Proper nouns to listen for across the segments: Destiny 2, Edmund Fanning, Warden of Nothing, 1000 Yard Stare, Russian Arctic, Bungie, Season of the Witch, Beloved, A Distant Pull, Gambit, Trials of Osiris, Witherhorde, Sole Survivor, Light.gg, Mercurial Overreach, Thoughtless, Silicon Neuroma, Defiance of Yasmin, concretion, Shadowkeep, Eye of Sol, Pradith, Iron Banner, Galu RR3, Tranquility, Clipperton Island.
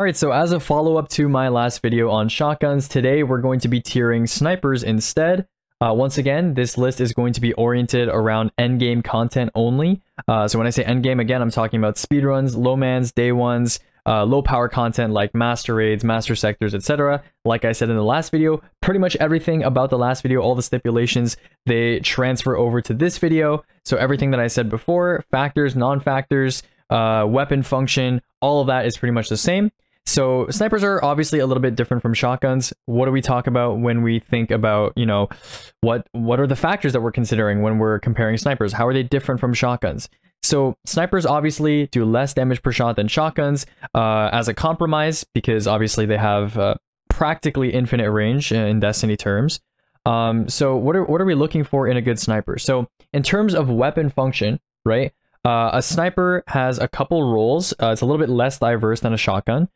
Alright, so as a follow-up to my last video on shotguns, today we're going to be tiering snipers instead. Once again, this list is going to be oriented around endgame content only. So when I say endgame, again, I'm talking about speedruns, lowmans, day ones, low power content like master raids, master sectors, etc. Like I said in the last video, pretty much everything about the last video, all the stipulations, they transfer over to this video. So everything that I said before, factors, non-factors, weapon function, all of that is pretty much the same. So snipers are obviously a little bit different from shotguns. What do we talk about when we think about, you know, what are the factors that we're considering when we're comparing snipers? How are they different from shotguns? So snipers obviously do less damage per shot than shotguns as a compromise, because obviously they have practically infinite range in Destiny terms. So what are we looking for in a good sniper? So in terms of weapon function, right? A sniper has a couple roles. It's a little bit less diverse than a shotgun.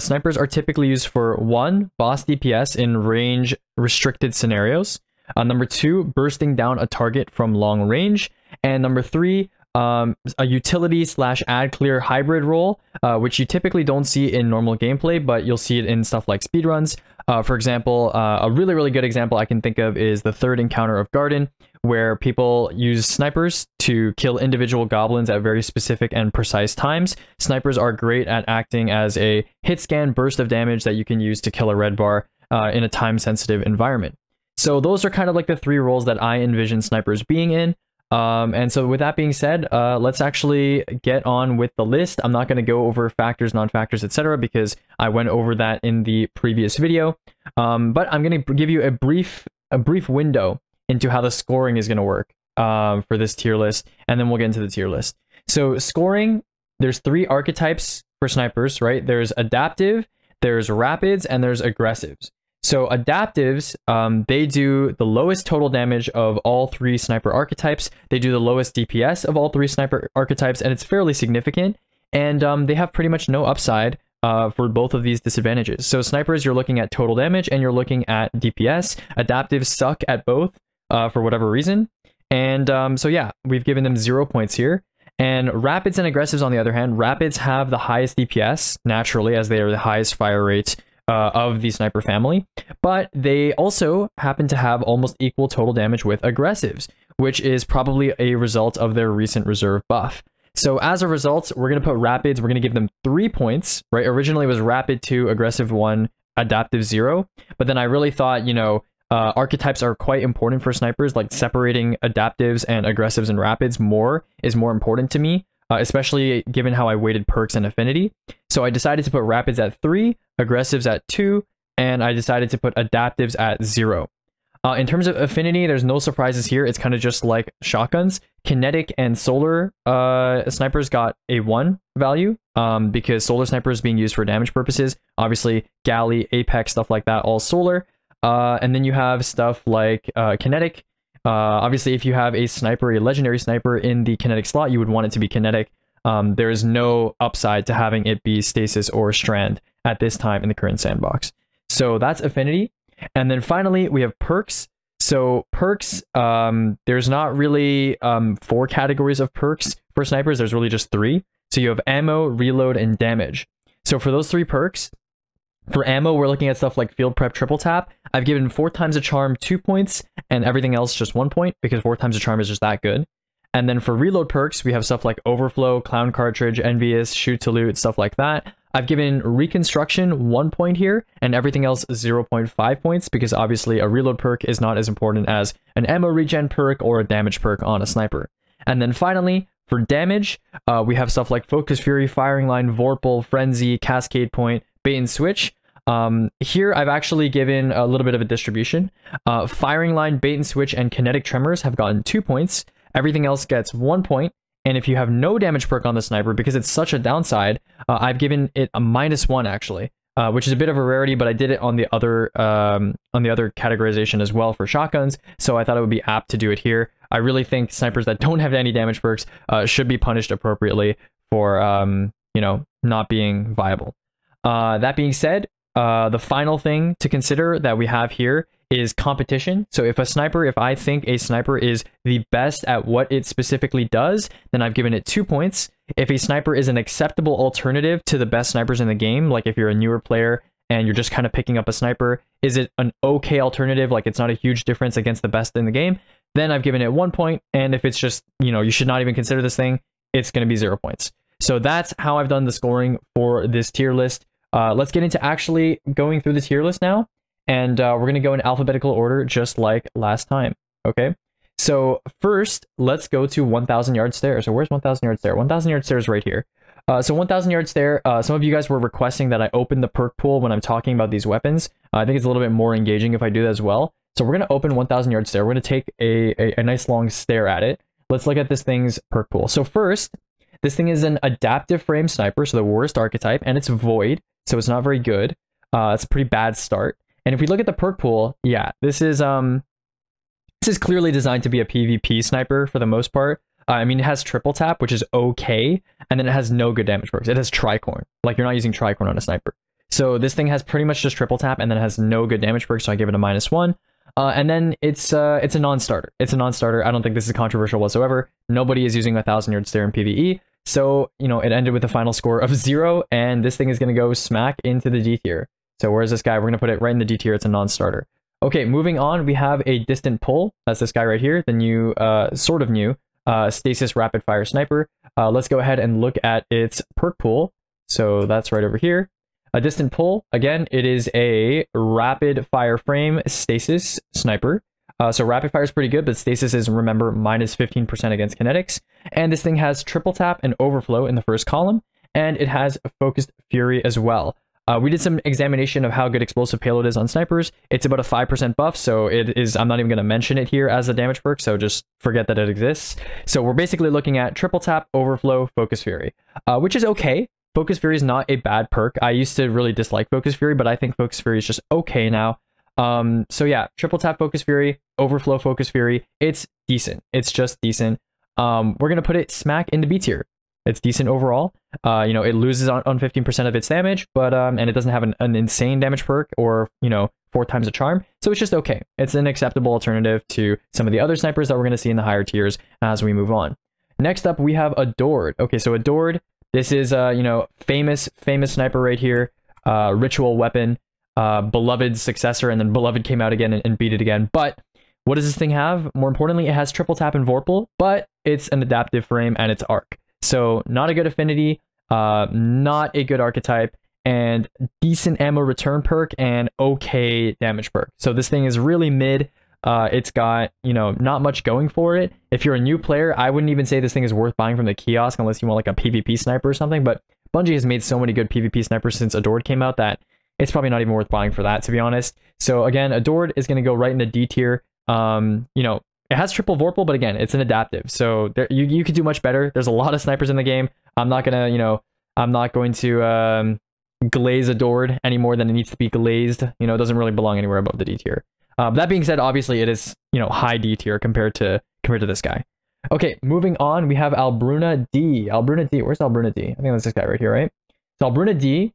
Snipers are typically used for 1. Boss DPS in range restricted scenarios. Number 2, bursting down a target from long range. And number 3, a utility slash ad clear hybrid role, which you typically don't see in normal gameplay, but you'll see it in stuff like speedruns. For example, a really good example I can think of is the 3rd encounter of Garden, where people use snipers to kill individual goblins at very specific and precise times. Snipers are great at acting as a hit scan burst of damage that you can use to kill a red bar in a time sensitive environment. So those are kind of like the 3 roles that I envision snipers being in. And so with that being said, let's actually get on with the list. I'm not going to go over factors, non-factors, etc. because I went over that in the previous video. But I'm going to give you a brief window into how the scoring is going to work for this tier list, and then we'll get into the tier list. So scoring, there's 3 archetypes for snipers, right? There's adaptive, there's rapids, and there's aggressives. So adaptives, they do the lowest total damage of all 3 sniper archetypes. They do the lowest DPS of all 3 sniper archetypes, and it's fairly significant. And they have pretty much no upside for both of these disadvantages. So snipers, you're looking at total damage and you're looking at DPS. Adaptives suck at both for whatever reason. And so yeah, we've given them 0 points here. And rapids and aggressives, on the other hand, rapids have the highest DPS, naturally, as they are the highest fire rate of the sniper family, but they also happen to have almost equal total damage with aggressives, which is probably a result of their recent reserve buff. So as a result, we're going to put rapids, we're going to give them 3 points, right? Originally it was rapid 2, aggressive 1, adaptive 0, but then I really thought, you know, archetypes are quite important for snipers, like separating adaptives and aggressives and rapids more is more important to me, especially given how I weighted perks and affinity. So I decided to put rapids at 3, aggressives at 2, and I decided to put adaptives at 0. In terms of affinity, there's no surprises here. It's kind of just like shotguns. Kinetic and solar snipers got a 1 value because solar sniper is being used for damage purposes. Obviously, galley, apex, stuff like that, all solar. And then you have stuff like kinetic. Obviously, if you have a sniper, a legendary sniper in the kinetic slot, you would want it to be kinetic. There is no upside to having it be stasis or strand at this time in the current sandbox. So that's affinity. And then finally, we have perks. So perks, there's not really 4 categories of perks for snipers. There's really just 3. So you have ammo, reload, and damage. So for those 3 perks, for ammo, we're looking at stuff like field prep, triple tap. I've given 4 times a charm 2 points, and everything else just 1 point, because 4 times a charm is just that good. And then for reload perks, we have stuff like overflow, clown cartridge, envious, shoot to loot, stuff like that. I've given reconstruction 1 point here, and everything else 0.5 points, because obviously a reload perk is not as important as an ammo regen perk or a damage perk on a sniper. And then finally, for damage, we have stuff like focus fury, firing line, vorpal, frenzy, cascade point, bait and switch. Here I've actually given a little bit of a distribution. Firing line, bait and switch, and kinetic tremors have gotten 2 points. Everything else gets 1 point. And if you have no damage perk on the sniper, because it's such a downside, I've given it a -1 actually, which is a bit of a rarity, but I did it on the other categorization as well for shotguns, so I thought it would be apt to do it here. I really think snipers that don't have any damage perks should be punished appropriately for you know, not being viable. That being said, the final thing to consider that we have here is competition. So if I think a sniper is the best at what it specifically does, then I've given it 2 points. if a sniper is an acceptable alternative to the best snipers in the game, like if you're a newer player and you're just kind of picking up a sniper, is it an okay alternative? Like it's not a huge difference against the best in the game, then I've given it 1 point. And if it's just, you know, you should not even consider this thing, it's going to be 0 points. So that's how I've done the scoring for this tier list. Let's get into actually going through the tier list now. And we're going to go in alphabetical order, just like last time. Okay. So first, let's go to 1000 Yard Stare. So where's 1000 Yard Stare? 1000 Yard Stare is right here. So 1000 Yard Stare, some of you guys were requesting that I open the perk pool when I'm talking about these weapons. I think it's a little bit more engaging if I do that as well. So we're going to open 1000 Yard Stare. We're going to take a nice long stare at it. Let's look at this thing's perk pool. So first, this thing is an adaptive frame sniper, so the worst archetype, and it's void, so it's not very good. It's a pretty bad start. And if we look at the perk pool, yeah, this is clearly designed to be a PvP sniper for the most part. I mean, it has triple tap, which is okay, and then it has no good damage perks. It has tricorn. Like, you're not using tricorn on a sniper. So this thing has pretty much just triple tap, and then it has no good damage perks, so I give it a -1. And then it's a non-starter. It's a non-starter. I don't think this is controversial whatsoever. Nobody is using 1000 Yard Stare in PvE. So, you know, it ended with a final score of 0, and this thing is going to go smack into the D tier. So where's this guy? We're going to put it right in the D tier. It's a non-starter. Okay, moving on, we have A Distant Pull. That's this guy right here, the new, sort of new, stasis rapid fire sniper. Let's go ahead and look at its perk pool. So that's right over here. A Distant Pull, again, it is a rapid fire frame stasis sniper. So rapid fire is pretty good, but stasis is, remember, -15% against kinetics. And this thing has triple tap and overflow in the first column, and it has focused fury as well. We did some examination of how good explosive payload is on snipers. It's about a 5% buff, so it is, I'm not even going to mention it here as a damage perk, so just forget that it exists. So we're basically looking at triple tap, overflow, focus fury, which is okay. Focus Fury is not a bad perk. I used to really dislike Focus Fury, but I think Focus Fury is just okay now. So yeah, triple tap Focus Fury, overflow Focus Fury. It's decent. It's just decent. We're going to put it smack in the B tier. It's decent overall. You know, it loses on 15% of its damage, but, and it doesn't have an insane damage perk or, you know, 4 times a charm. So it's just okay. It's an acceptable alternative to some of the other snipers that we're going to see in the higher tiers as we move on. Next up, we have Adored. Okay, so Adored. This is, you know, famous sniper right here, ritual weapon, Beloved successor, and then Beloved came out again and beat it again. But what does this thing have? More importantly, it has triple tap and vorpal, but it's an adaptive frame and it's arc. So not a good affinity, not a good archetype, and decent ammo return perk and okay damage perk. So this thing is really mid. It's got, you know, not much going for it. If you're a new player, I wouldn't even say this thing is worth buying from the kiosk unless you want like a PvP sniper or something, but Bungie has made so many good PvP snipers since Adored came out that it's probably not even worth buying for that, to be honest. So again, Adored is going to go right in the D tier. You know, it has triple vorpal, but again, it's an adaptive. So there, you could do much better. There's a lot of snipers in the game. I'm not going to, you know, I'm not going to glaze Adored any more than it needs to be glazed. You know, it doesn't really belong anywhere above the D tier. That being said, obviously it is, you know, high D tier compared to this guy. Okay, moving on, we have Albrûna-D. Albrûna-D, where's Albrûna-D? I think that's this guy right here, right? So Albrûna-D,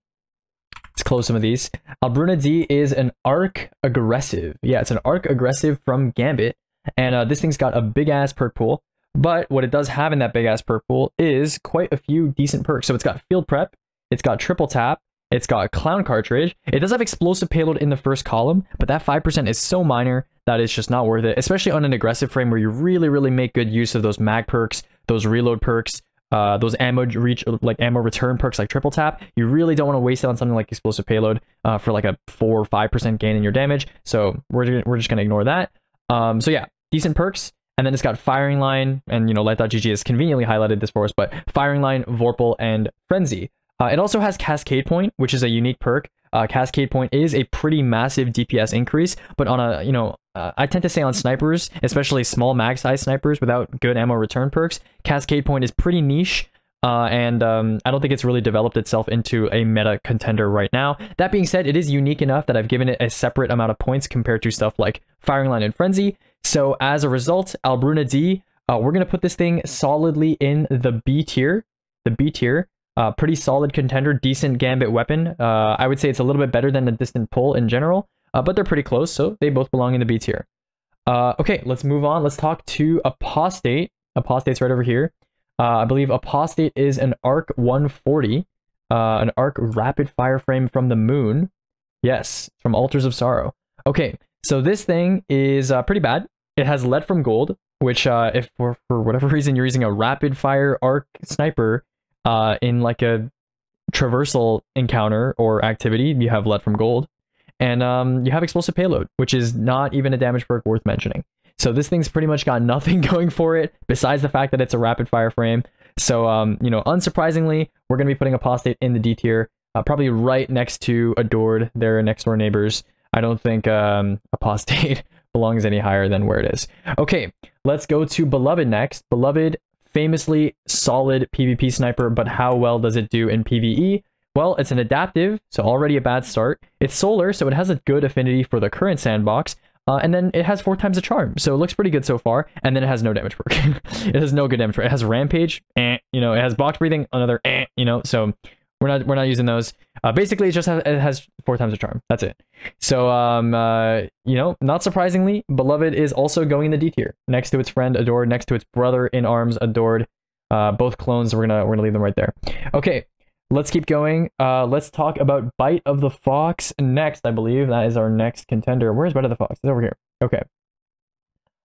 let's close some of these. Albrûna-D is an arc aggressive. Yeah, it's an arc aggressive from Gambit, and this thing's got a big ass perk pool. But what it does have in that big ass perk pool is quite a few decent perks. So it's got field prep, it's got triple tap. It's got a clown cartridge. It does have explosive payload in the first column, but that 5% is so minor that it's just not worth it, especially on an aggressive frame where you really make good use of those mag perks, those reload perks, those ammo return perks like triple tap. You really don't want to waste it on something like explosive payload for like a 4 or 5% gain in your damage. So we're just going to ignore that. So yeah, decent perks. And then it's got firing line, and you know, Light.gg has conveniently highlighted this for us, but firing line, vorpal, and frenzy. It also has Cascade Point, which is a unique perk. Cascade Point is a pretty massive DPS increase, but on a, you know, I tend to say on snipers, especially small mag size snipers without good ammo return perks, Cascade Point is pretty niche, and I don't think it's really developed itself into a meta contender right now. That being said, it is unique enough that I've given it a separate amount of points compared to stuff like Firing Line and Frenzy. So as a result, Albrûna-D, we're going to put this thing solidly in the B tier. The B tier. Pretty solid contender, decent Gambit weapon. I would say it's a little bit better than the Distant Pull in general, but they're pretty close, so they both belong in the B tier. Okay, let's move on. Let's talk to Apostate. Apostate's right over here. I believe Apostate is an Arc 140, an Arc Rapid Fire Frame from the Moon. Yes, from Altars of Sorrow. Okay, so this thing is pretty bad. It has Lead from Gold, which if for whatever reason you're using a Rapid Fire Arc Sniper in like a traversal encounter or activity, you have Lead from Gold. And you have Explosive Payload, which is not even a damage perk worth mentioning. So this thing's pretty much got nothing going for it, besides the fact that it's a rapid fire frame. So, you know, unsurprisingly, we're going to be putting Apostate in the D tier, probably right next to Adored, their next door neighbors. I don't think Apostate belongs any higher than where it is. Okay, let's go to Beloved next. Beloved, famously solid PvP sniper, but how well does it do in PvE? Well, it's an adaptive, so already a bad start. It's solar, so it has a good affinity for the current sandbox. And then it has 4 times the charm, so it looks pretty good so far. And then it has no damage perk. It has no good damage perk. It has rampage, you know. It has blocked breathing, another, you know. So we're not using those. Basically, it just has, it has 4 times the charm. That's it. So you know, not surprisingly, Beloved is also going in the D tier, next to its friend Adored, next to its brother in arms Adored. Both clones. We're gonna leave them right there. Okay, let's keep going. Let's talk about Bite of the Fox next, I believe. That is our next contender. Where's Bite of the Fox? It's over here. Okay.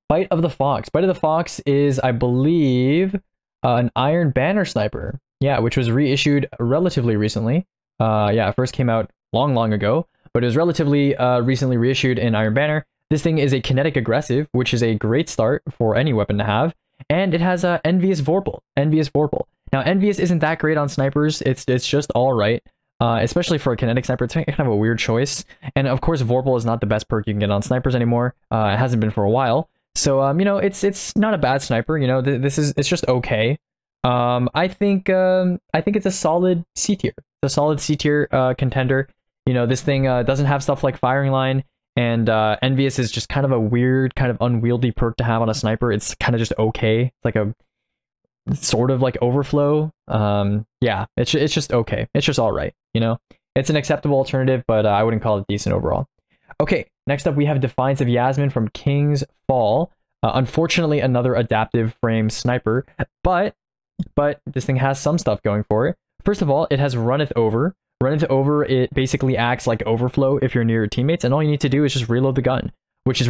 Bite of the Fox. Bite of the Fox is, I believe, an Iron Banner sniper. Yeah, which was reissued relatively recently. Yeah, it first came out long ago, but it was relatively recently reissued in Iron Banner. This thing is a kinetic aggressive, which is a great start for any weapon to have. And it has Envious Vorpal. Envious Vorpal. Now, Envious isn't that great on snipers, it's just alright, especially for a kinetic sniper. It's kind of a weird choice, and of course Vorpal is not the best perk you can get on snipers anymore. It hasn't been for a while, so you know, it's not a bad sniper, you know, it's just okay. I think it's a solid C tier, contender. You know, this thing doesn't have stuff like Firing Line, and Envious is just kind of a weird, kind of unwieldy perk to have on a sniper. It's kind of just okay, it's like a sort of like Overflow. Yeah, it's just okay, it's just all right, you know. It's an acceptable alternative, but I wouldn't call it decent overall. Okay, next up we have Defiance of Yasmin from King's Fall. Unfortunately, another adaptive frame sniper, but this thing has some stuff going for it. First of all, it has Runneth Over. Runneth Over, it basically acts like Overflow if you're near your teammates, and all you need to do is just reload the gun, which is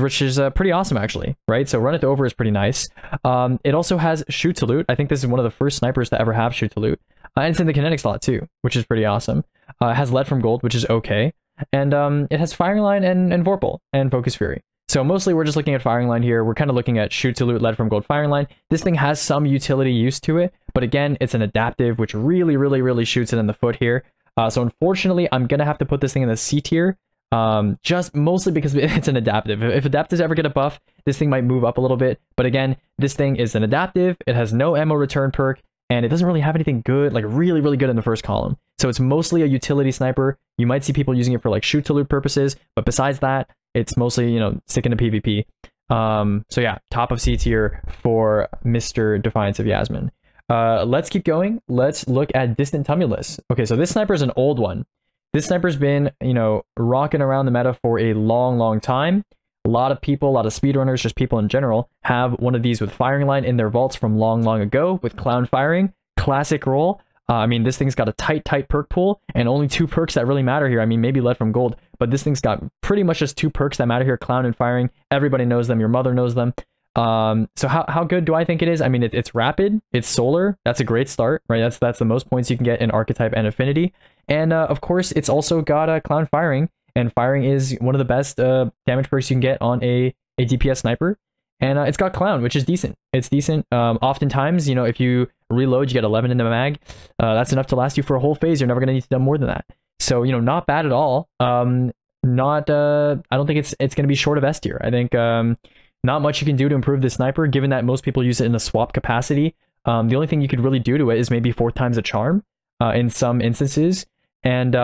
pretty awesome, actually, right? So Runneth Over is pretty nice. It also has Shoot to Loot. I think this is one of the first snipers to ever have Shoot to Loot. And it's in the kinetic slot too, which is pretty awesome. It has Lead from Gold, which is okay. And it has Firing Line and Vorpal and Focus Fury. So mostly we're just looking at Firing Line here. We're kind of looking at Shoot to Loot, Lead from Gold, Firing Line. This thing has some utility use to it, but again, it's an adaptive, which really shoots it in the foot here. So unfortunately, I'm going to have to put this thing in the C tier. Just mostly because it's an adaptive. If adaptives ever get a buff, this thing might move up a little bit, but again, this thing is an adaptive, it has no ammo return perk, and it doesn't really have anything good, like really good in the first column. So it's mostly a utility sniper. You might see people using it for like shoot to loot purposes, but besides that, it's mostly, you know, sticking to PvP. So yeah, top of C tier for Mr. Defiance of Yasmin. Let's keep going. Let's look at Distant Tumulus. Okay, so this sniper is an old one. This sniper's been, you know, rocking around the meta for a long time. A lot of people, a lot of speedrunners, just people in general, have one of these with Firing Line in their vaults from long ago with Clown Firing. Classic role. I mean, this thing's got a tight perk pool, and only 2 perks that really matter here. I mean, maybe Lead from Gold, but this thing's got pretty much just 2 perks that matter here, Clown and Firing. Everybody knows them, your mother knows them. So how good do I think it is? I mean, it's rapid, it's solar, that's a great start, right? That's the most points you can get in archetype and affinity. And of course, it's also got a Clown Firing, and Firing is one of the best damage perks you can get on a DPS sniper. And it's got Clown, which is decent. It's decent. Oftentimes, you know, if you reload, you get 11 in the mag. That's enough to last you for a whole phase. You're never going to need to do more than that. So, you know, not bad at all. I don't think it's going to be short of S tier. I think not much you can do to improve this sniper, given that most people use it in a swap capacity. The only thing you could really do to it is maybe 4 times a charm in some instances. And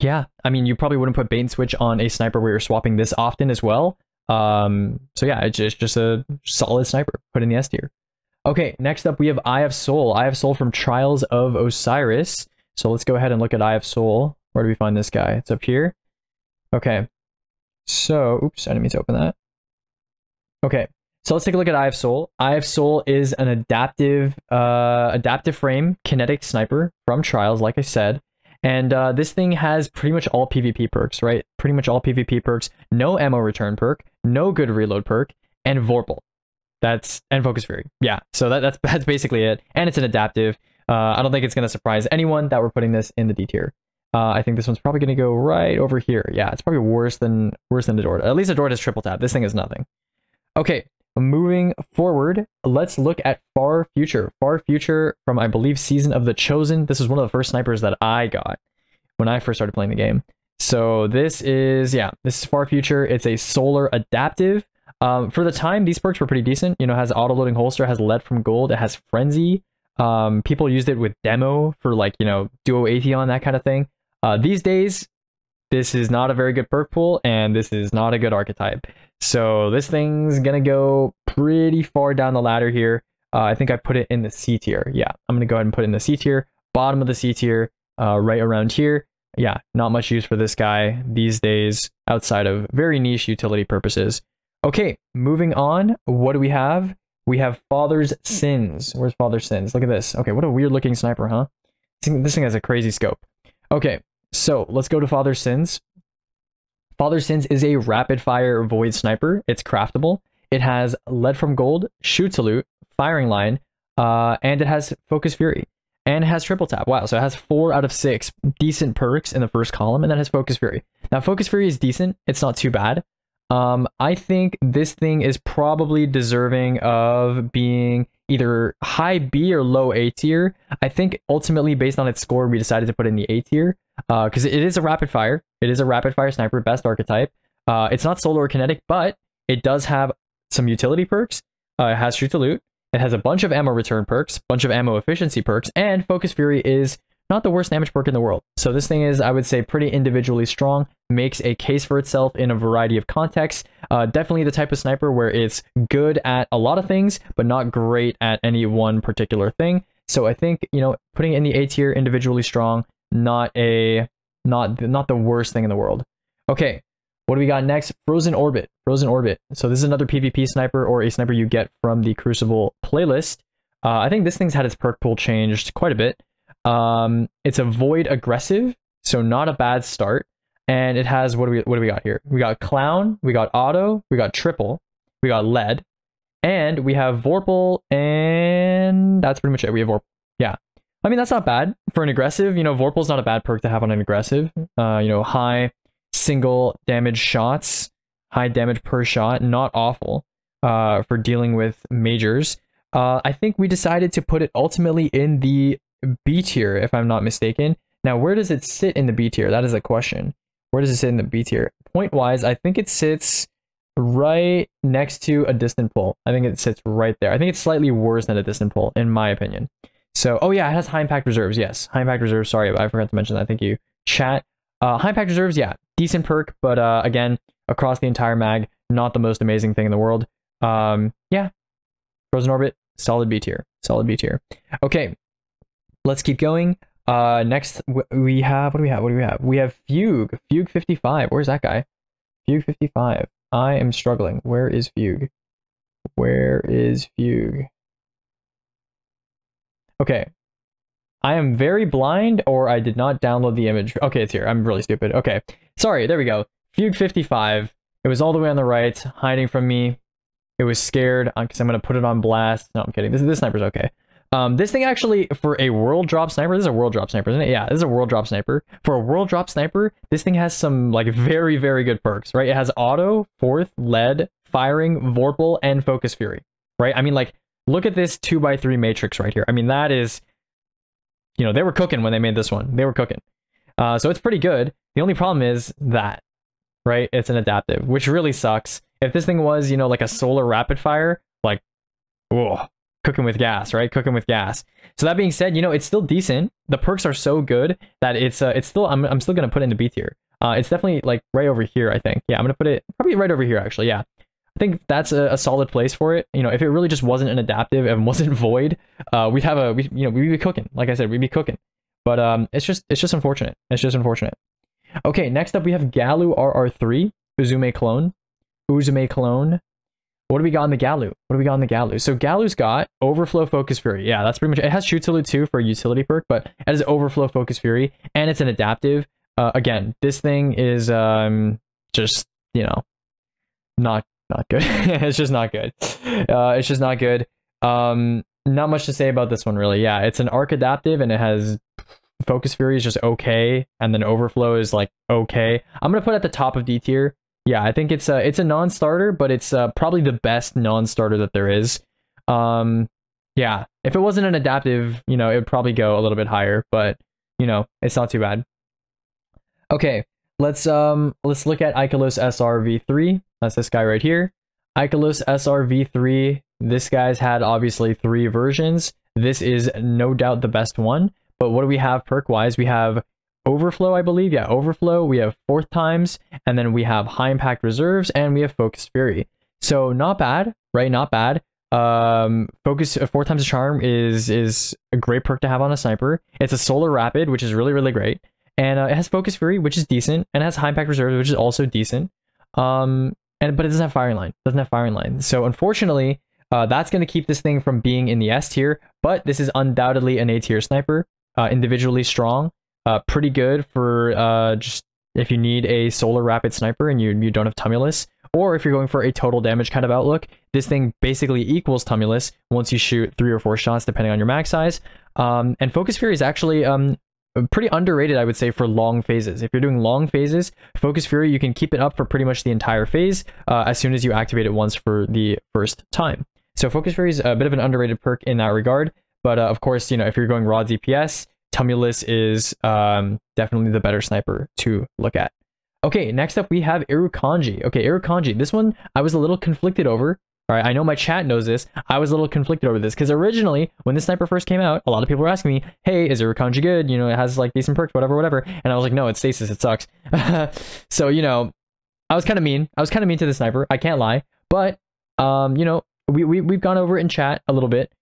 yeah, I mean, you probably wouldn't put bait and switch on a sniper where you're swapping this often as well. So yeah, it's just a solid sniper, put in the S tier. Okay, next up we have Eye of Sol. Eye of Sol from Trials of Osiris. So let's go ahead and look at Eye of Sol. Where do we find this guy? It's up here. Okay. So, oops, I didn't mean to open that. Okay, So let's take a look at Eye of Sol. Eye of Sol is an adaptive frame kinetic sniper from Trials, like I said. And this thing has pretty much all PvP perks, right? Pretty much all PvP perks, no ammo return perk, no good reload perk, and Vorpal. And Focus Fury. Yeah, so that's basically it. And it's an adaptive. I don't think it's going to surprise anyone that we're putting this in the D tier. I think this one's probably going to go right over here. Yeah, it's probably worse than Adored. At least Adored is triple tap. This thing is nothing. Okay, moving forward, let's look at Far Future. Far Future from, I believe, Season of the Chosen. This is one of the first snipers that I got when I first started playing the game. So this is Far Future. It's a solar adaptive. For the time, these perks were pretty decent. You know, it has auto-loading holster, has lead from gold, it has frenzy. People used it with demo for, like, you know, duo Atheon, that kind of thing. These days, this is not a very good perk pool, and this is not a good archetype. So this thing's gonna go pretty far down the ladder here. I think I put it in the C tier. Yeah, I'm gonna go ahead and put it in the C tier, bottom of the C tier, right around here. Yeah, not much use for this guy these days outside of very niche utility purposes. Okay, moving on. What do we have? We have Father's Sins. Where's Father's Sins? Look at this. Okay, what a weird looking sniper, huh? This thing has a crazy scope. Okay, so let's go to Father's Sins. Father's Sins is a rapid fire void sniper. It's craftable. It has lead from gold, shoot to loot, firing line, and it has Focus Fury. And it has triple tap. Wow, so it has 4 out of 6 decent perks in the first column, and that has Focus Fury. Now, Focus Fury is decent. It's not too bad. I think this thing is probably deserving of being either high B or low A tier. I think ultimately, based on its score, we decided to put it in the A tier because it is a rapid fire. It is a rapid fire sniper, best archetype. It's not solar or kinetic, but it does have some utility perks. It has shoot to loot. It has a bunch of ammo return perks, bunch of ammo efficiency perks, and Focus Fury is not the worst damage perk in the world. So this thing is, I would say, pretty individually strong, makes a case for itself in a variety of contexts. Definitely the type of sniper where it's good at a lot of things, but not great at any one particular thing. So I think, you know, putting it in the A tier, individually strong, not the worst thing in the world. Okay, what do we got next? Frozen Orbit. Frozen Orbit. So this is another PvP sniper, or a sniper you get from the Crucible playlist. I think this thing's had its perk pool changed quite a bit. It's a void aggressive, so not a bad start. And it has, what do we got here? We got clown, we got auto, we got triple, we got lead, and we have Vorpal, and that's pretty much it. We have Vorpal. Yeah, I mean, that's not bad for an aggressive. You know, Vorpal's not a bad perk to have on an aggressive. You know, high single damage shots, high damage per shot, not awful for dealing with majors. I think we decided to put it ultimately in the B tier, if I'm not mistaken. Now, where does it sit in the B tier? That is a question. Where does it sit in the B tier? Point wise, I think it sits right next to A Distant Pull. I think it sits right there. I think it's slightly worse than A Distant Pull, in my opinion. So, oh yeah, it has high impact reserves. Yes, high impact reserves. Sorry, I forgot to mention that. Thank you, chat. High impact reserves, yeah, decent perk, but again, across the entire mag, not the most amazing thing in the world. Yeah, Frozen Orbit, solid B tier. Solid B tier. Okay. Let's keep going. Next, we have, We have Fugue. Fugue 55. Where's that guy? Fugue 55. I am struggling. Where is Fugue? Where is Fugue? Okay. I am very blind, or I did not download the image. Okay, it's here. I'm really stupid. Okay. Sorry. There we go. Fugue 55. It was all the way on the right, hiding from me. It was scared because I'm going to put it on blast. No, I'm kidding. This sniper's okay. This thing actually, for a world drop sniper, this is a world drop sniper, isn't it? Yeah, this is a world drop sniper. For a world drop sniper, this thing has some, like, very, very good perks, right? It has auto, fourth, lead, firing, Vorpal, and Focus Fury, right? I mean, like, look at this 2x3 matrix right here. I mean, that is, you know, they were cooking when they made this one. They were cooking. So it's pretty good. The only problem is that, right? It's an adaptive, which really sucks. If this thing was, you know, like a solar rapid fire, like, whoa. Cooking with gas, right? Cooking with gas. So that being said, you know, it's still decent. The perks are so good that it's still, I'm still gonna put it in the B tier. It's definitely, like, right over here, I think. Yeah, I'm gonna put it probably right over here, actually. Yeah, I think that's a solid place for it. You know, if it really just wasn't an adaptive and wasn't void, we'd have a, you know, we'd be cooking. Like I said, we'd be cooking. But it's just unfortunate. It's just unfortunate. Okay, next up we have Galu RR3, Uzume clone. What do we got in the Galu? What do we got in the Galu? So Galu's got Overflow Focus Fury. Yeah, that's pretty much it. It has Shoot Salute 2 for a utility perk, but it has Overflow Focus Fury, and it's an adaptive. Again, this thing is just, you know, not good. It's just not good. It's just not good. Not much to say about this one, really. Yeah, it's an arc adaptive, and it has Focus Fury is just okay, and then Overflow is like okay. I'm gonna put it at the top of D tier. Yeah, I think it's a non-starter, but it's probably the best non-starter that there is. Yeah, if it wasn't an adaptive, you know, it would probably go a little bit higher, but you know, it's not too bad. Okay, let's look at Ikelos SR-V3. That's this guy right here. Ikelos SR-V3. This guy's had obviously 3 versions. This is no doubt the best one. But what do we have perk-wise? We have Overflow, I believe. Yeah, Overflow. We have Fourth Times, and then we have High Impact Reserves, and we have Focus Fury. So not bad, right? Not bad. Focus 4 times a charm is a great perk to have on a sniper. It's a Solar Rapid, which is really great, and it has Focus Fury, which is decent, and it has High Impact Reserves, which is also decent. But it doesn't have Firing Line. Doesn't have Firing Line. So unfortunately, that's going to keep this thing from being in the S tier. But this is undoubtedly an A tier sniper. Individually strong, pretty good for just if you need a Solar Rapid sniper and you don't have Tumulus, or if you're going for a total damage kind of outlook, this thing basically equals Tumulus once you shoot 3 or 4 shots depending on your mag size. And Focus Fury is actually pretty underrated, I would say, for long phases. If you're doing long phases, Focus Fury, you can keep it up for pretty much the entire phase as soon as you activate it once for the first time. So Focus Fury is a bit of an underrated perk in that regard. But of course, you know, if you're going raw DPS, Tumulus is definitely the better sniper to look at. Okay, next up we have Irukandji. Okay, Irukandji. This one I was a little conflicted over. All right, I know my chat knows this. I was a little conflicted over this because originally when this sniper first came out, a lot of people were asking me, "Hey, is Irukandji good? You know, it has like decent perks, whatever." And I was like, "No, it's stasis. It sucks." So you know, I was kind of mean. I was kind of mean to the sniper. I can't lie. But you know, we've gone over it in chat a little bit.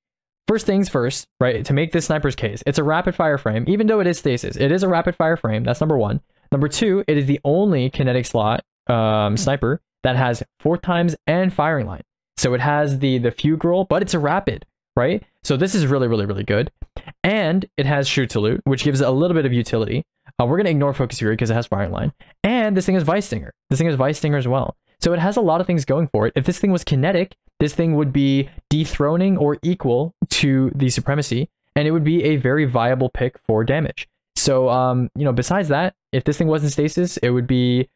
First things first, right, to make this sniper's case, it's a rapid fire frame, even though it is stasis. It is a rapid fire frame, that's number one. Number two, it is the only kinetic slot sniper that has 4 times and firing line. So it has the fugue roll, but it's a rapid, right? So this is really good. And it has shoot salute, which gives it a little bit of utility. We're going to ignore Focus Fury because it has firing line. And this thing is Vice Stinger. This thing is Vice Stinger as well. So it has a lot of things going for it. If this thing was kinetic, this thing would be dethroning or equal to the Supremacy, and it would be a very viable pick for damage. So, you know, besides that, if this thing wasn't stasis, it would be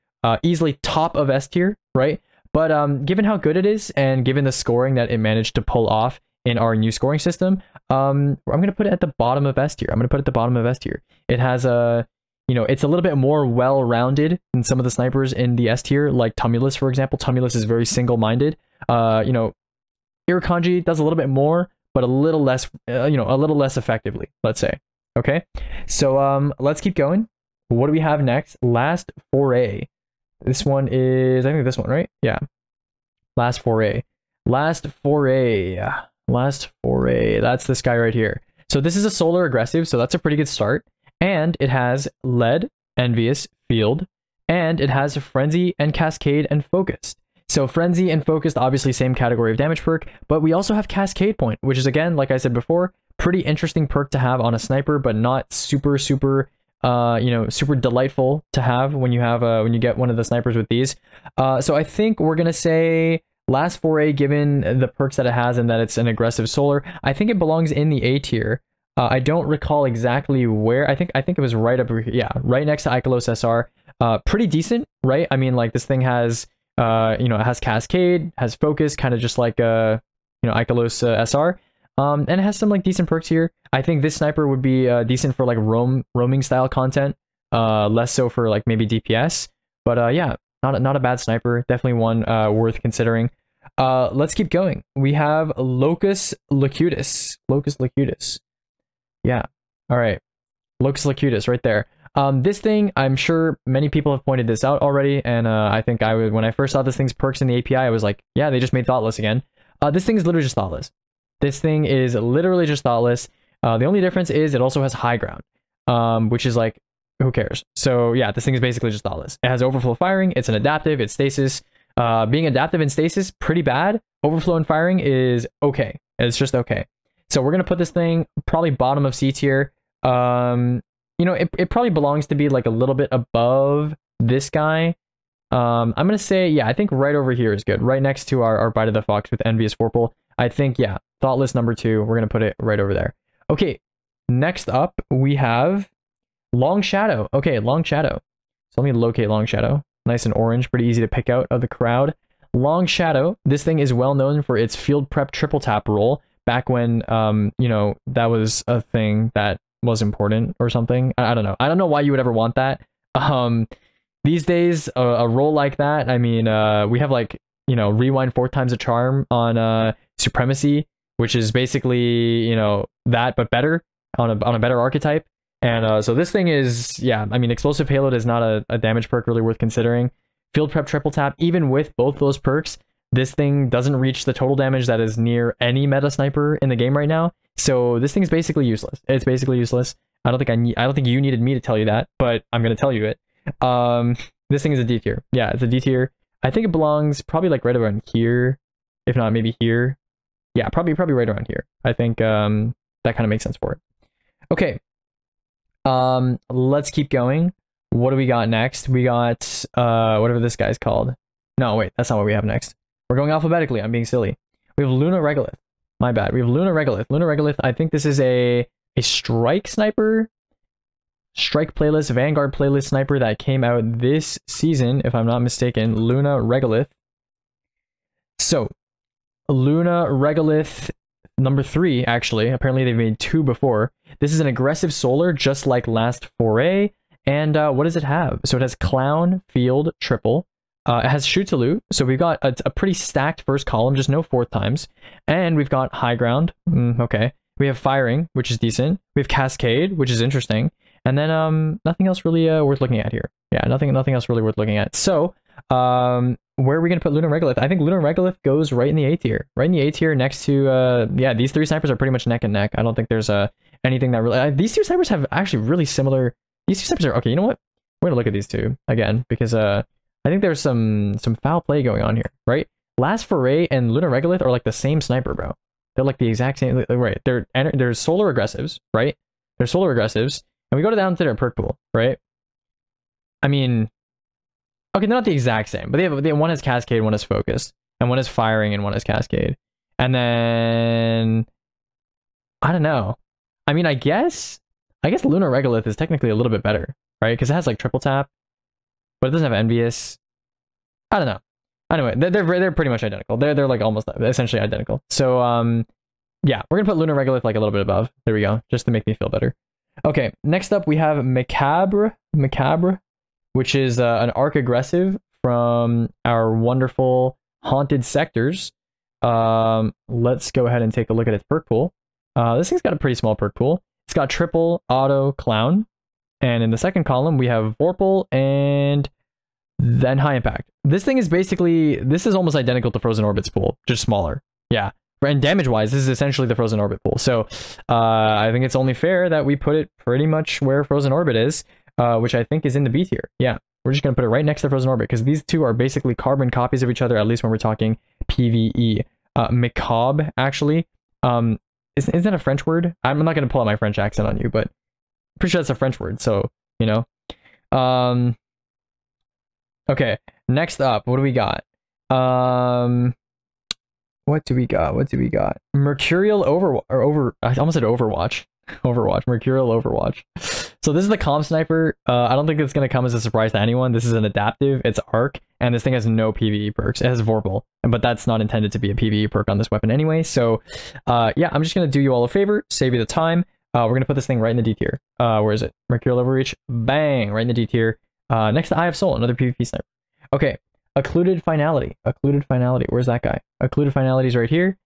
easily top of S tier, right? But given how good it is, and given the scoring that it managed to pull off in our new scoring system, I'm going to put it at the bottom of S tier. I'm going to put it at the bottom of S tier. It has a... You know, it's a little bit more well-rounded than some of the snipers in the S tier, like Tumulus, for example. Tumulus is very single-minded. You know, Irukandji does a little bit more, but a little less, you know, a little less effectively, let's say. Okay? So, let's keep going. What do we have next? Last Foray. This one is, I think this one, right? Yeah. Last Foray. Last Foray. Last Foray. That's this guy right here. So, this is a solar aggressive, so that's a pretty good start. And it has Lead, Envious, Field, and it has Frenzy and Cascade and Focused. So Frenzy and Focused, obviously same category of damage perk, but we also have Cascade Point, which is again, like I said before, pretty interesting perk to have on a sniper, but not super, you know, super delightful to have when you get one of the snipers with these. So I think we're gonna say Last Foray, given the perks that it has and that it's an aggressive solar, I think it belongs in the A tier. I don't recall exactly where. I think it was right up here. Yeah, right next to Ikelos SR. Pretty decent, right? I mean, like this thing has, you know, it has Cascade, has Focus, kind of just like you know, Ikelos SR, and it has some like decent perks here. I think this sniper would be decent for like roaming style content, less so for like maybe DPS. But yeah, not a bad sniper. Definitely one worth considering. Let's keep going. We have Locus Locutus. Locus Locutus. Yeah. All right. Locus Locutus right there. This thing, I'm sure many people have pointed this out already, and I think when I first saw this thing's perks in the API, I was like, yeah, they just made Thoughtless again. This thing is literally just Thoughtless. This thing is literally just Thoughtless. The only difference is it also has High Ground, which is like, who cares? So yeah, this thing is basically just Thoughtless. It has Overflow Firing. It's an adaptive. It's stasis. Being adaptive and stasis, pretty bad, Overflow and Firing is okay. It's just okay. So we're gonna put this thing probably bottom of C tier. You know, it probably belongs to be like a little bit above this guy. I'm gonna say, yeah, I think right over here is good. Right next to our Bite of the Fox with Envious Vorpal. I think, yeah, Thoughtless #2, we're gonna put it right over there. Okay, next up we have Long Shadow. Okay, Long Shadow. So let me locate Long Shadow. Nice and orange, pretty easy to pick out of the crowd. Long Shadow, this thing is well known for its field prep triple tap roll. Back when, you know, that was a thing that was important or something. I don't know. I don't know why you would ever want that. These days, a roll like that, I mean, we have like, you know, rewind 4 times a charm on Supremacy, which is basically, you know, that, but better on a better archetype. And so this thing is, yeah, I mean, Explosive Payload is not a damage perk really worth considering. Field Prep Triple Tap, even with both those perks, this thing doesn't reach the total damage that is near any meta sniper in the game right now. So this thing's basically useless. It's basically useless. I don't think you needed me to tell you that, but I'm gonna tell you it. This thing is a D tier. Yeah, it's a D tier. I think it belongs probably like right around here, if not maybe here. Yeah, probably right around here. I think that kind of makes sense for it. Okay. Let's keep going. What do we got next? We got whatever this guy's called. No, wait, that's not what we have next. We're going alphabetically. I'm being silly. We have Luna Regolith. My bad. We have Luna Regolith. Luna Regolith, I think this is a strike sniper. Strike playlist, Vanguard playlist sniper that came out this season, if I'm not mistaken. Luna Regolith. So, Luna Regolith #3, actually. Apparently they've made 2 before. This is an aggressive solar, just like Last Foray. And what does it have? So it has Clown, Field, Triple. It has Shoot to Loot, so we've got a pretty stacked first column, just no 4th times. And we've got High Ground, okay. We have Firing, which is decent. We have Cascade, which is interesting. And then nothing else really worth looking at here. Yeah, nothing else really worth looking at. So, where are we going to put Luna Regolith? I think Luna Regolith goes right in the A tier. Right in the A tier next to, yeah, these 3 snipers are pretty much neck and neck. I don't think there's anything that really... these 2 snipers have actually really similar... These 2 snipers are... Okay, you know what? We're going to look at these 2 again, because... I think there's some foul play going on here, right? Last Foray and Luna Regolith are like the same sniper, bro. They're like the exact same, right? They're solar aggressives, right? They're solar aggressives, and we go down to their perk pool, right? I mean, okay, they're not the exact same, but they have one has Cascade, one is Focused, and one is Firing, and one is Cascade, and then I don't know. I mean, I guess Luna Regolith is technically a little bit better, right? Because it has like triple tap. But it doesn't have Envious. I don't know. Anyway, they're pretty much identical. They're like almost essentially identical. So yeah, we're gonna put Luna Regolith like a little bit above. There we go, just to make me feel better. Okay, next up we have Mechabre, which is an arc aggressive from our wonderful Haunted Sectors. Let's go ahead and take a look at its perk pool. This thing's got a pretty small perk pool. It's got triple, auto, clown. And in the second column, we have Vorpal and then High Impact. This thing is basically, this is almost identical to Frozen Orbit's pool, just smaller. Yeah. And damage-wise, this is essentially the Frozen Orbit pool. So I think it's only fair that we put it pretty much where Frozen Orbit is, which I think is in the B tier. Yeah. We're just going to put it right next to Frozen Orbit because these 2 are basically carbon copies of each other, at least when we're talking PvE. Mechabre, actually. Isn't that a French word? I'm not going to pull out my French accent on you, but... Pretty sure that's a French word, so, you know. Okay, next up, what do we got? What do we got? Mercurial Overwatch, or I almost said Overwatch. Mercurial Overwatch. So this is the Comm Sniper. I don't think it's going to come as a surprise to anyone. This is an adaptive, it's arc, and this thing has no PvE perks. It has Vorpal, but that's not intended to be a PvE perk on this weapon anyway. So, yeah, I'm just going to do you all a favor, save you the time. We're gonna put this thing right in the D tier. Where is it? Mercurial Overreach. Bang! Right in the D tier. Next to Eye of Sol, another PvP sniper. Okay. Occluded Finality. Occluded Finality. Where's that guy? Occluded Finality is right here.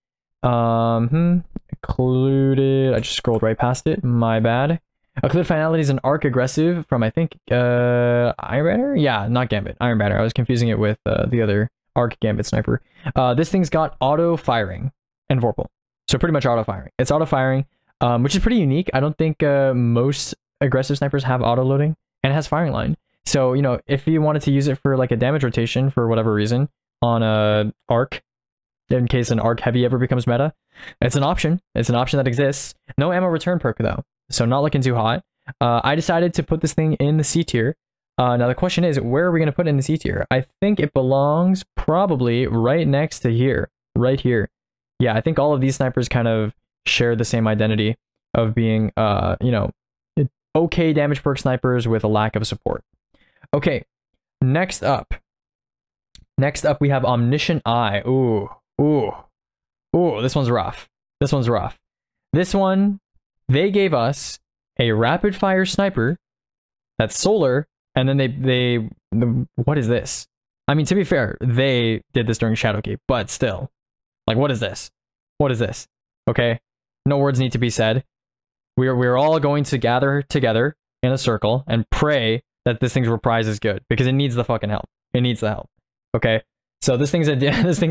Occluded... I just scrolled right past it. My bad. Occluded Finality is an arc aggressive from, I think, Iron Banner? Yeah, not Gambit. Iron Banner. I was confusing it with the other arc Gambit sniper. This thing's got auto firing and Vorpal. So pretty much auto firing. It's auto firing. Which is pretty unique. I don't think most aggressive snipers have auto-loading, and it has firing line. So, you know, if you wanted to use it for like a damage rotation for whatever reason on a arc, in case an Arc Heavy ever becomes meta. It's an option. It's an option that exists. No ammo return perk, though, so not looking too hot. I decided to put this thing in the C tier. Now the question is, where are we going to put it in the C tier? I think it belongs probably right next to here, right here. Yeah, I think all of these snipers kind of share the same identity of being, you know, okay damage perk snipers with a lack of support. Okay, next up. Next up, we have Omniscient Eye. Ooh, ooh, ooh, this one's rough. This one's rough. This one, they gave us a rapid fire sniper that's solar, and then what is this? I mean, to be fair, they did this during Shadowkeep, but still, like, what is this? What is this? Okay, no words need to be said. We're all going to gather together in a circle and pray that this thing's reprise is good, because it needs the fucking help. It needs the help. Okay, so this thing's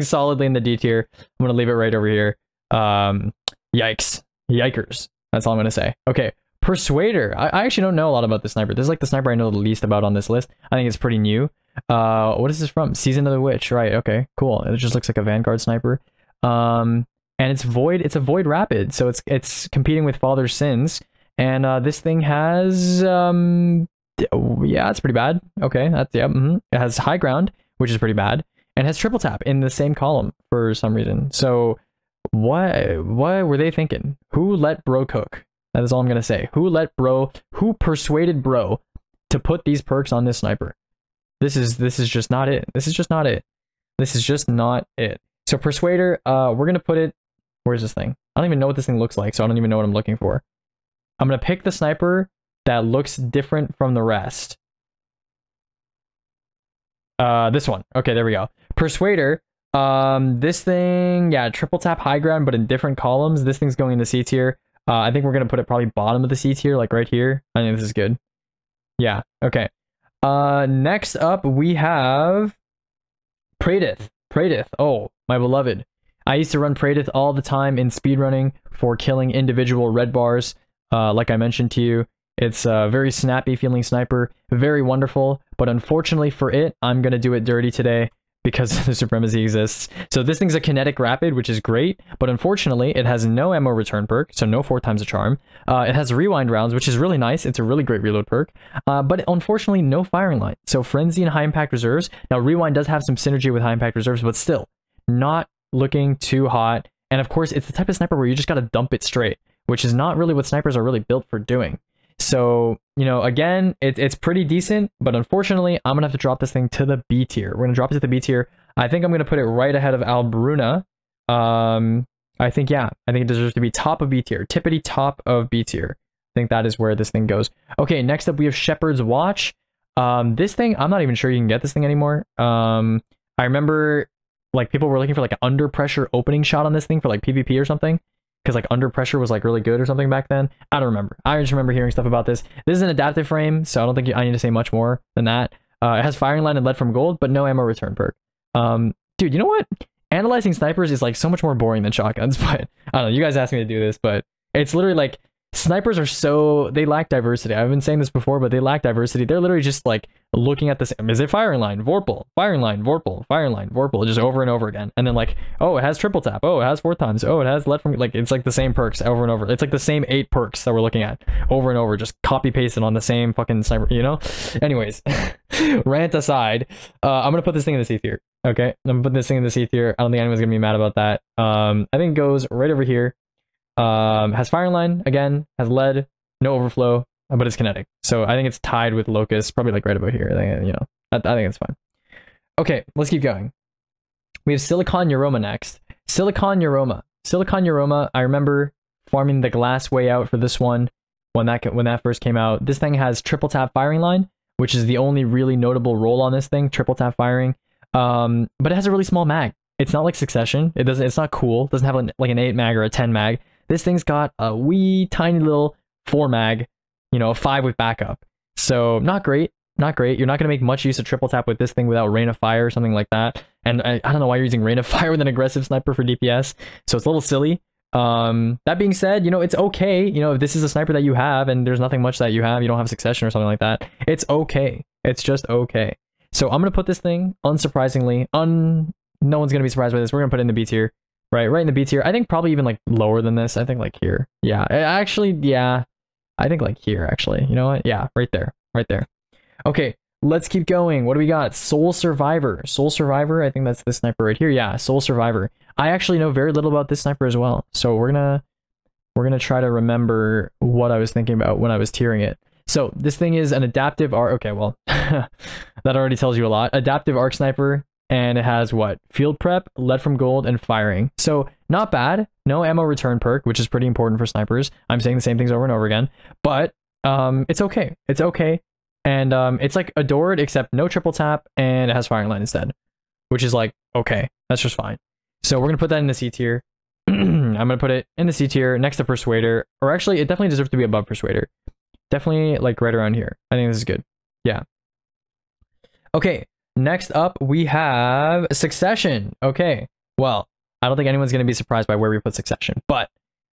solidly in the D tier. I'm gonna leave it right over here. Yikes, yikers. That's all I'm gonna say. Okay. Persuader. I actually don't know a lot about this sniper. This is like the sniper I know the least about on this list. I think it's pretty new. What is this from? Season of the Witch, right? Okay, cool. It just looks like a Vanguard sniper. And it's void. It's a void rapid, so it's competing with Father's Sins. And this thing has yeah, it's pretty bad. Okay, that's yeah. It has high ground, which is pretty bad, and has triple tap in the same column for some reason. So what were they thinking? Who let bro cook? That is all I'm gonna say. Who persuaded bro to put these perks on this sniper? This is just not it. This is just not it. So Persuader, we're gonna put it. Where's this thing? I don't even know what this thing looks like, so I don't even know what I'm looking for. I'm gonna pick the sniper that looks different from the rest. This one. Okay, there we go. Persuader. This thing, yeah, triple tap high ground, but in different columns. This thing's going in the C tier. I think we're going to put it probably bottom of the C tier, like right here. I think this is good. Yeah, okay. Next up, we have Pradith. Pradith, oh, my beloved. I used to run Pradith all the time in speedrunning for killing individual red bars. Like I mentioned to you, it's a very snappy feeling sniper. Very wonderful, but unfortunately for it, I'm going to do it dirty today because the Supremacy exists. So this thing's a kinetic rapid, which is great, but unfortunately it has no ammo return perk, so no 4x a charm. It has rewind rounds, which is really nice. It's a really great reload perk, but unfortunately no firing line. So frenzy and high impact reserves. Now rewind does have some synergy with high impact reserves, but still not looking too hot. And of course, it's the type of sniper where you just got to dump it straight, which is not really what snipers are really built for doing. So, you know, again, it's pretty decent, but unfortunately, I'm going to have to drop this thing to the B tier. We're going to drop it to the B tier. I think I'm going to put it right ahead of Albrûna. I think, yeah, I think it deserves to be top of B tier. Tippity top of B tier. I think that is where this thing goes. Okay, next up, we have Shepherd's Watch. This thing, I'm not even sure you can get this thing anymore. I remember, like, people were looking for, like, an under pressure opening shot on this thing for, like, PvP or something. Because like under pressure was like really good or something back then. I don't remember. I just remember hearing stuff about this. This is an adaptive frame, so I don't think I need to say much more than that. It has firing line and lead from gold, but no ammo return perk. Dude, you know what? Analyzing snipers is like so much more boring than shotguns, but I don't know. You guys asked me to do this, but it's literally like snipers are so, they lack diversity. I've been saying this before, but they lack diversity. They're literally just like looking at this. Is it firing line? Vorpal, firing line, Vorpal, firing line, Vorpal, just over and over again. And then like, oh, it has triple tap. Oh, it has 4x. Oh, it has lead from, like, it's like the same perks over and over. It's like the same 8 perks that we're looking at over and over, just copy pasted on the same fucking sniper, you know? Anyways, rant aside, I'm going to put this thing in the C tier. Okay. I'm putting this thing in the C tier. I don't think anyone's going to be mad about that. I think it goes right over here. Has firing line again, has lead, no overflow, but it's kinetic. So I think it's tied with Locus, probably like right about here. I think, you know, I think it's fine. Okay, let's keep going. We have Silicon Uroma next. Silicon Uroma. I remember farming the glass way out for this one when that first came out. This thing has triple tap firing line, which is the only really notable role on this thing. Triple tap firing, but it has a really small mag. It's not like Succession. It doesn't. It's not cool. It doesn't have like an 8 mag or a 10 mag. This thing's got a wee tiny little 4 mag, you know, a 5 with backup. So not great, not great. You're not going to make much use of triple tap with this thing without Rain of Fire or something like that. And I don't know why you're using Rain of Fire with an aggressive sniper for DPS. So it's a little silly. That being said, you know, it's okay. You know, if this is a sniper that you have and there's nothing much that you have, you don't have Succession or something like that, it's okay. It's just okay. So I'm going to put this thing, unsurprisingly, No one's going to be surprised by this. We're going to put it in the B tier. Right in the B tier. I think probably even like lower than this. I think like here. Yeah, actually, yeah. I think like here, actually. You know what? Yeah, right there. Right there. Okay, let's keep going. What do we got? Soul Survivor. Soul Survivor, I think that's this sniper right here. Yeah, Soul Survivor. I actually know very little about this sniper as well. So we're gonna try to remember what I was thinking about when I was tiering it. So this thing is an adaptive arc. Okay, well, that already tells you a lot. Adaptive arc sniper, and it has what? Field prep, lead from gold, and firing. So not bad. No ammo return perk, which is pretty important for snipers. I'm saying the same things over and over again, but it's okay. It's okay. And it's like Adored, except no triple tap, and it has firing line instead, which is like, okay, that's just fine. So we're gonna put that in the C tier. I'm gonna put it in the C tier next to Persuader, or actually, it definitely deserves to be above Persuader. Definitely like right around here. I think this is good. Yeah. Okay. Next up, we have Succession. Okay, well, I don't think anyone's going to be surprised by where we put Succession, but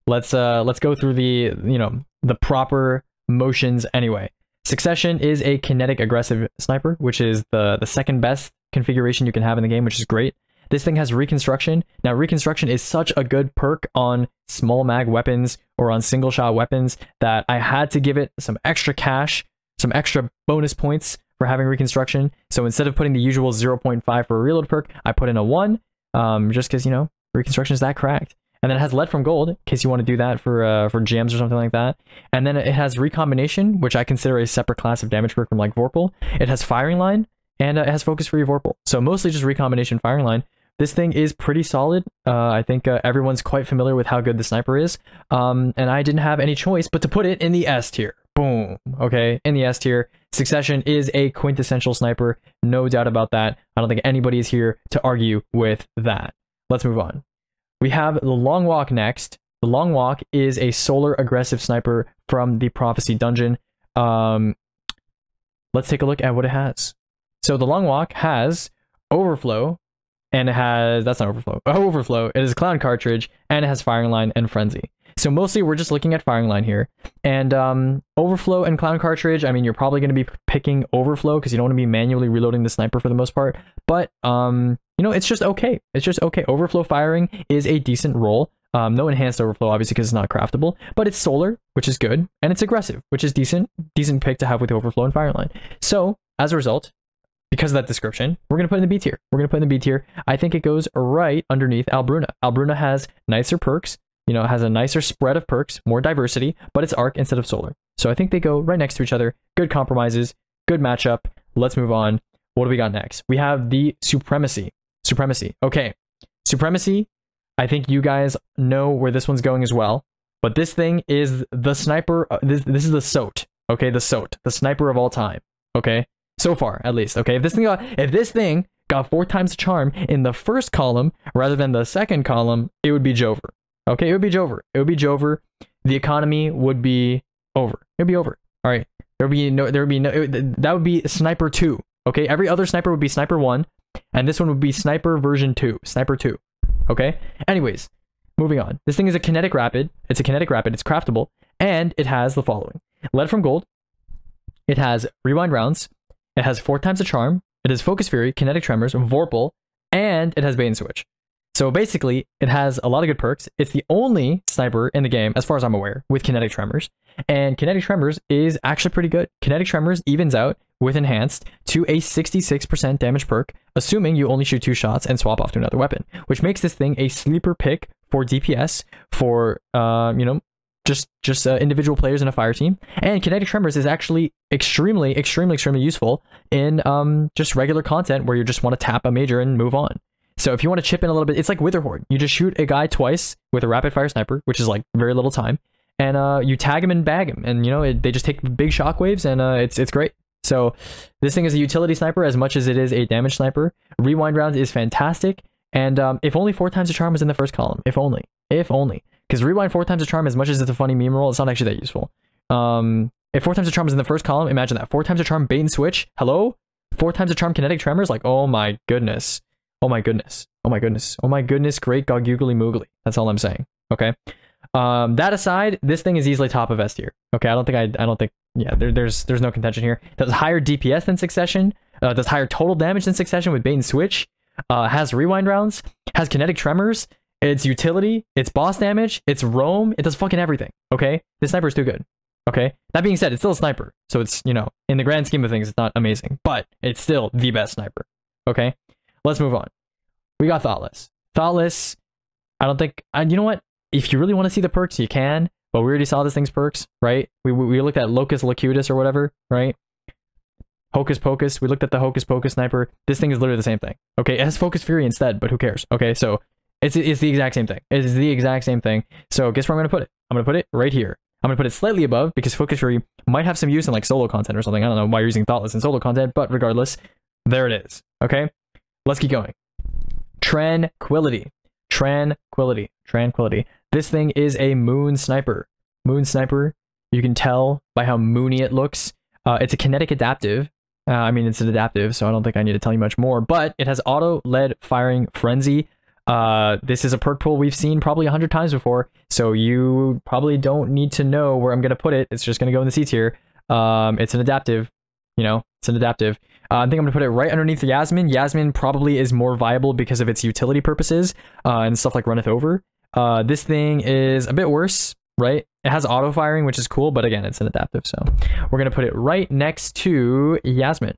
let's go through the, you know, the proper motions anyway. Succession is a kinetic aggressive sniper, which is the second best configuration you can have in the game, which is great. This thing has reconstruction. Now, reconstruction is such a good perk on small mag weapons or on single shot weapons that I had to give it some extra cash, some extra bonus points for having reconstruction. So instead of putting the usual 0.5 for a reload perk, I put in a 1, just because, you know, reconstruction is that cracked. And then it has lead from gold in case you want to do that for gems or something like that. And then it has recombination, which I consider a separate class of damage perk from like Vorpal. It has firing line, and it has focus for your Vorpal. So mostly just recombination, firing line. This thing is pretty solid. I think everyone's quite familiar with how good the sniper is, and I didn't have any choice but to put it in the S tier. Boom. Okay, in the S tier. Succession is a quintessential sniper, no doubt about that. I don't think anybody is here to argue with that. Let's move on. We have The Long Walk next. The Long Walk is a solar aggressive sniper from the Prophecy Dungeon. Let's take a look at what it has. So The Long Walk has Overflow, and it has... that's not Overflow. Overflow. It is a Clown Cartridge, and it has Firing Line and Frenzy. So mostly we're just looking at firing line here, and Overflow and Clown Cartridge. I mean, you're probably going to be picking Overflow because you don't want to be manually reloading the sniper for the most part, but you know, it's just okay. It's just okay. Overflow firing is a decent roll. No enhanced overflow, obviously, because it's not craftable, but it's solar, which is good, and it's aggressive, which is decent pick to have with Overflow and firing line. So as a result, because of that description, we're going to put in the B tier. We're going to put in the B tier. I think it goes right underneath Albrûna. Albrûna has nicer perks. You know, it has a nicer spread of perks, more diversity, but it's arc instead of solar. So I think they go right next to each other. Good compromises, good matchup. Let's move on. What do we got next? We have the Supremacy. Supremacy. Okay. Supremacy. I think you guys know where this one's going as well. But this thing is the sniper. This is the SOT. Okay, the SOT. The sniper of all time. Okay? So far, at least. Okay, if this thing got 4 times the charm in the first column rather than the second column, it would be Jover. Okay, it would be Jover. It would be Jover. The economy would be over. It would be over. All right. That would be Sniper 2. Okay, every other sniper would be Sniper 1, and this one would be Sniper version 2. Sniper 2. Okay? Anyways, moving on. This thing is a kinetic rapid. It's a kinetic rapid. It's craftable, and it has the following. Lead from gold. It has rewind rounds. It has 4 times the charm. It has focus fury, kinetic tremors, Vorpal, and it has bait and switch. So basically, it has a lot of good perks. It's the only sniper in the game, as far as I'm aware, with kinetic tremors. And kinetic tremors is actually pretty good. Kinetic tremors evens out with enhanced to a 66% damage perk, assuming you only shoot 2 shots and swap off to another weapon, which makes this thing a sleeper pick for DPS, for, you know, just individual players in a fire team. And kinetic tremors is actually extremely useful in just regular content where you just want to tap a major and move on. So if you want to chip in a little bit, it's like Witherhorde. You just shoot a guy twice with a rapid fire sniper, which is like very little time, and you tag him and bag him, and you know, they just take big shockwaves, and it's great. So this thing is a utility sniper as much as it is a damage sniper. Rewind rounds is fantastic, and if only 4 times the charm was in the first column. If only, because rewind 4 times the charm, as much as it's a funny meme roll, it's not actually that useful. If 4 times the charm is in the first column, imagine that. 4 times the charm bait and switch. Hello, 4 times the charm kinetic tremors. Like, oh my goodness. Oh my goodness. Oh my goodness. Oh my goodness. Great gogoogly moogly. That's all I'm saying. Okay. That aside, this thing is easily top of S tier. Okay. I don't think, yeah, there's no contention here. Does higher DPS than Succession. Does higher total damage than Succession with bait and switch. has rewind rounds, has kinetic tremors, it's utility, it's boss damage, it's roam, it does fucking everything, okay? This sniper is too good, okay? That being said, it's still a sniper, so it's, you know, in the grand scheme of things, it's not amazing, but it's still the best sniper, okay? Let's move on. We got Thoughtless. Thoughtless, I don't think, you know what? If you really want to see the perks, you can, but we already saw this thing's perks, right? We looked at Locus Locutus or whatever, right? Hocus Pocus, we looked at the Hocus Pocus sniper. This thing is literally the same thing, okay? It has Focus Fury instead, but who cares, okay? So it's the exact same thing. It is the exact same thing. So guess where I'm gonna put it? I'm gonna put it right here. I'm gonna put it slightly above because Focus Fury might have some use in like solo content or something. I don't know why you're using Thoughtless in solo content, but regardless, there it is, okay? Let's keep going. Tranquility. Tranquility. Tranquility. This thing is a moon sniper. Moon sniper, you can tell by how moony it looks. It's a kinetic adaptive. I mean, it's an adaptive, so I don't think I need to tell you much more, but it has auto lead firing frenzy. This is a perk pool we've seen probably 100 times before, so you probably don't need to know where I'm going to put it. It's just going to go in the C tier. It's an adaptive, you know, it's an adaptive. I think I'm going to put it right underneath the Yasmin. Yasmin probably is more viable because of its utility purposes and stuff like Runneth Over. This thing is a bit worse, right? It has auto firing, which is cool, but again, it's an adaptive, so we're going to put it right next to Yasmin.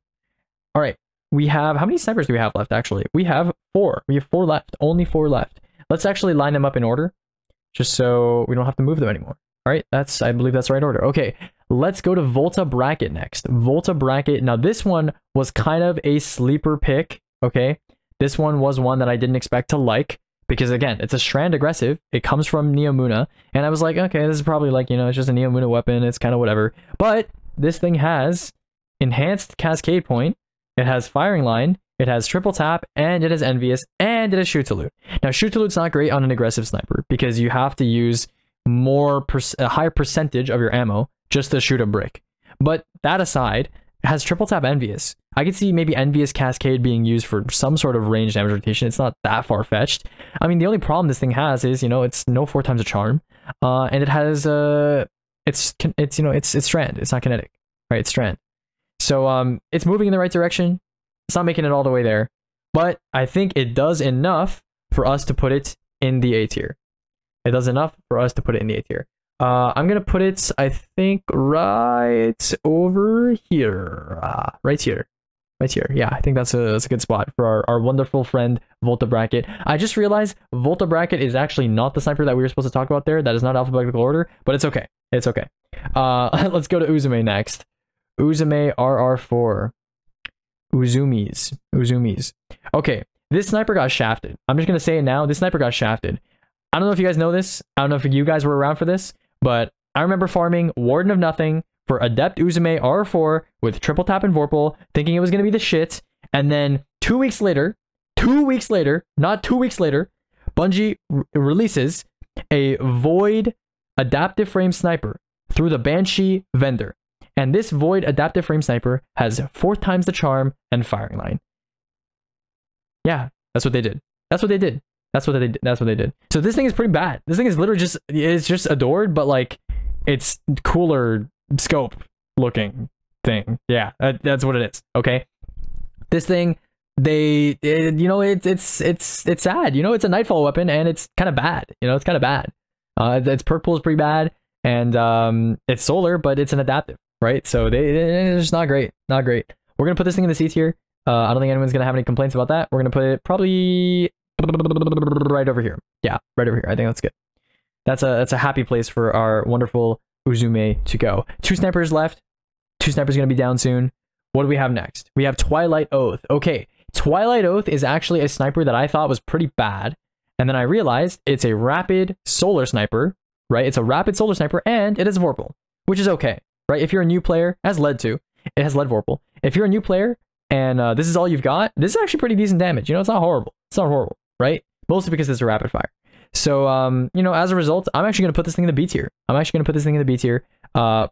All right. We have, how many snipers do we have left, actually? We have four. We have four left. Only four left. Let's actually line them up in order, just so we don't have to move them anymore. All right, that's, I believe that's the right order. Okay, let's go to Volta Bracket next. Volta Bracket. Now, this one was kind of a sleeper pick, okay? This one was one that I didn't expect to like, because, again, it's a Strand Aggressive. It comes from Neomuna, and I was like, okay, this is probably like, you know, it's just a Neomuna weapon. It's kind of whatever. But this thing has enhanced Cascade Point. It has Firing Line, it has Triple Tap, and it has Envious, and it has Shoot to Loot. Now, Shoot to Loot's not great on an aggressive sniper, because you have to use a higher percentage of your ammo just to shoot a brick. But that aside, it has Triple Tap Envious. I could see maybe Envious Cascade being used for some sort of range damage rotation. It's not that far-fetched. I mean, the only problem this thing has is, you know, it's no 4x a charm, and it has, it's, you know, it's Strand. It's not kinetic, right? It's Strand. So it's moving in the right direction. It's not making it all the way there, but I think it does enough for us to put it in the A tier. It does enough for us to put it in the A tier. I'm going to put it, I think, right over here. Right here. Right here. Yeah, I think that's a good spot for our wonderful friend Volta Bracket. I just realized Volta Bracket is actually not the sniper that we were supposed to talk about there. That is not alphabetical order, but it's okay. It's okay. Let's go to Uzume next. Uzume RR4. Uzumes. Okay, this sniper got shafted. I'm just going to say it now. This sniper got shafted. I don't know if you guys know this. I don't know if you guys were around for this, but I remember farming Warden of Nothing for Adept Uzume RR4 with Triple Tap and Vorpal, thinking it was going to be the shit. And then 2 weeks later, Bungie releases a Void Adaptive Frame Sniper through the Banshee vendor. And this Void Adaptive Frame Sniper has 4x the charm and Firing Line. Yeah, that's what they did. That's what they did. So this thing is pretty bad. This thing is literally just, it's just Adored, but like, it's cooler scope looking thing. Yeah, that's what it is, okay? This thing, you know, it's sad. You know, it's a Nightfall weapon, and it's kind of bad. You know, it's kind of bad. Its perk pool is pretty bad, and it's solar, but it's an adaptive. Right, so it's just not great, We're gonna put this thing in the C tier. I don't think anyone's gonna have any complaints about that. We're gonna put it probably right over here. Yeah, right over here. I think that's good. That's a happy place for our wonderful Uzume to go. Two snipers left. Two snipers gonna be down soon. What do we have next? We have Twilight Oath. Okay, Twilight Oath is actually a sniper that I thought was pretty bad, and then I realized it's a rapid solar sniper. Right, it's a rapid solar sniper, and it is Vorpal, which is okay. Right, if you're a new player, it has lead Vorpal. If you're a new player and this is all you've got, this is actually pretty decent damage. You know, it's not horrible, right? Mostly because it's a rapid fire. So, you know, as a result, I'm actually going to put this thing in the B tier. Probably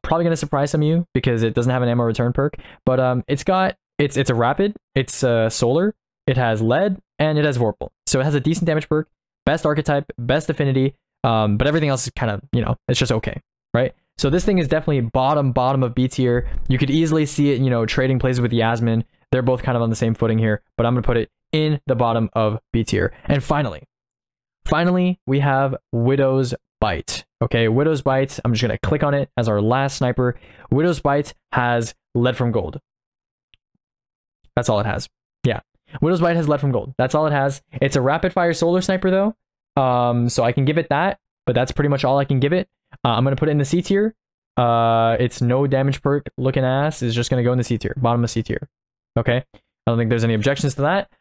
going to surprise some of you because it doesn't have an ammo return perk, but it's a rapid, it's solar, it has lead, and it has Vorpal. So it has a decent damage perk, best archetype, best affinity, but everything else is kind of, you know, it's just okay, right? So this thing is definitely bottom of B tier. You could easily see it, you know, trading places with Yasmin. They're both kind of on the same footing here, but I'm going to put it in the bottom of B tier. And finally, we have Widow's Bite. Okay, Widow's Bite, I'm just going to click on it as our last sniper. Widow's Bite has lead from gold. That's all it has. Yeah, Widow's Bite has lead from gold. That's all it has. It's a rapid fire solar sniper though. So I can give it that, but that's pretty much all I can give it. I'm going to put it in the C tier. It's no damage perk looking ass is just going to go in the C tier, bottom of C tier. Okay, I don't think there's any objections to that.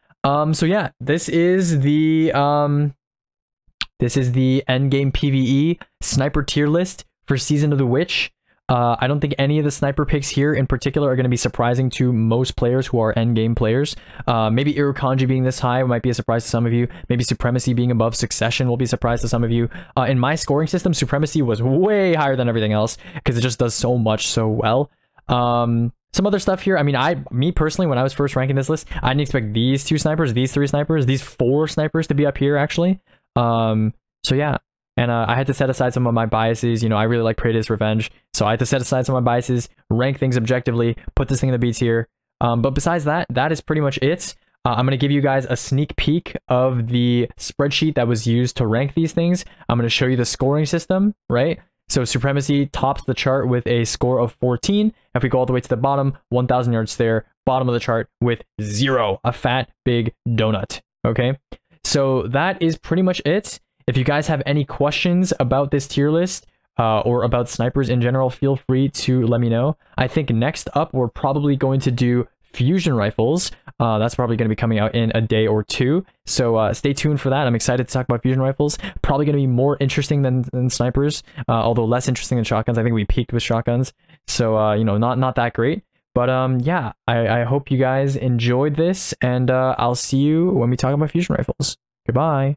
So yeah, this is the end game PvE sniper tier list for Season of the Witch. I don't think any of the sniper picks here in particular are going to be surprising to most players who are end game players. Maybe Irukandji being this high might be a surprise to some of you. Maybe Supremacy being above Succession will be a surprise to some of you. In my scoring system, Supremacy was way higher than everything else because it just does so much so well. Some other stuff here. I mean, me personally, when I was first ranking this list, I didn't expect these two snipers, these three snipers, these four snipers to be up here actually. So yeah. And I had to set aside some of my biases. You know, I really like Predator's Revenge, so I had to set aside some of my biases, rank things objectively, put this thing in the B tier. But besides that, that is pretty much it. I'm going to give you guys a sneak peek of the spreadsheet that was used to rank these things. I'm going to show you the scoring system, right? So Supremacy tops the chart with a score of 14. If we go all the way to the bottom, 1000 Yard Stare, bottom of the chart with 0. A fat, big donut, okay? So that is pretty much it. If you guys have any questions about this tier list or about snipers in general, feel free to let me know. I think next up, we're probably going to do fusion rifles. That's probably going to be coming out in a day or two. So stay tuned for that. I'm excited to talk about fusion rifles. Probably going to be more interesting than snipers, although less interesting than shotguns. I think we peaked with shotguns. So, you know, not that great. But yeah, I hope you guys enjoyed this, and I'll see you when we talk about fusion rifles. Goodbye.